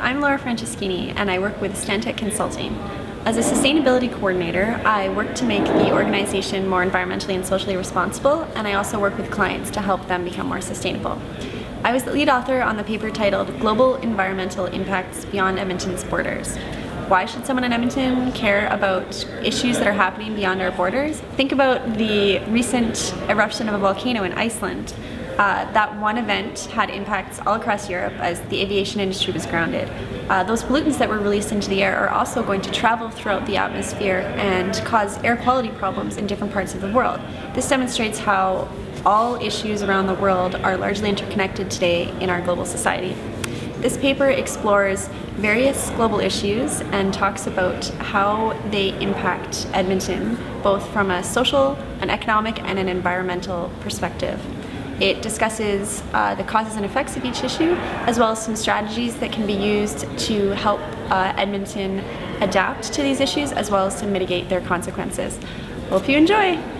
I'm Laura Franceschini and I work with Stantec Consulting. As a sustainability coordinator, I work to make the organization more environmentally and socially responsible, and I also work with clients to help them become more sustainable. I was the lead author on the paper titled Global Environmental Impacts Beyond Edmonton's Borders. Why should someone in Edmonton care about issues that are happening beyond our borders? Think about the recent eruption of a volcano in Iceland. That one event had impacts all across Europe as the aviation industry was grounded. Those pollutants that were released into the air are also going to travel throughout the atmosphere and cause air quality problems in different parts of the world. This demonstrates how all issues around the world are largely interconnected today in our global society. This paper explores various global issues and talks about how they impact Edmonton, both from a social, an economic, and an environmental perspective. It discusses the causes and effects of each issue, as well as some strategies that can be used to help Edmonton adapt to these issues, as well as to mitigate their consequences. Hope you enjoy!